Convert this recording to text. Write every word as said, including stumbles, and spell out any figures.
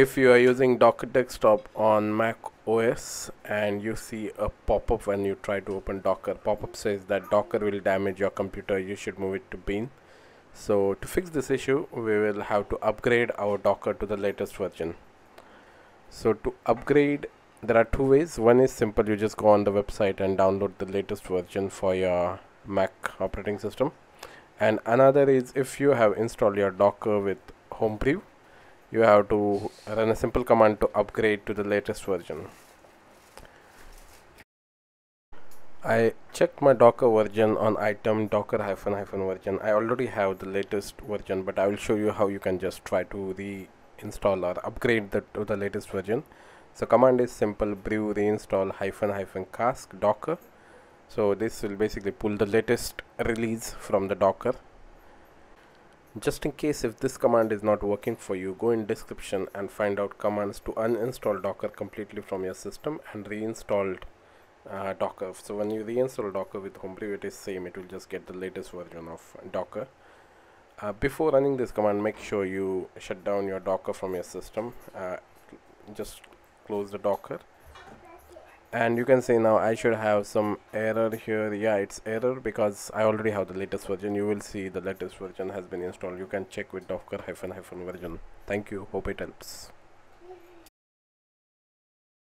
if you are using Docker desktop on Mac O S and you see a pop-up when you try to open Docker, pop-up says that Docker will damage your computer, you should move it to bin. So to fix this issue, we will have to upgrade our Docker to the latest version. So to upgrade, there are two ways. One is simple, you just go on the website and download the latest version for your Mac operating system. And another is, if you have installed your Docker with Homebrew, you have to run a simple command to upgrade to the latest version. I checked my Docker version on item docker hyphen hyphen version. I already have the latest version, but I will show you how you can just try to reinstall or upgrade the, to the latest version. So command is simple, brew reinstall hyphen hyphen cask docker. So this will basically pull the latest release from the Docker. Just in case if this command is not working for you, go in description and find out commands to uninstall Docker completely from your system and reinstalled uh, Docker. So when you reinstall Docker with Homebrew, it is same, it will just get the latest version of Docker. Uh, before running this command, make sure you shut down your Docker from your system. Uh, just close the Docker. And you can see now I should have some error here. Yeah, it's error because I already have the latest version. You will see the latest version has been installed. You can check with docker hyphen hyphen version. Thank you. Hope it helps.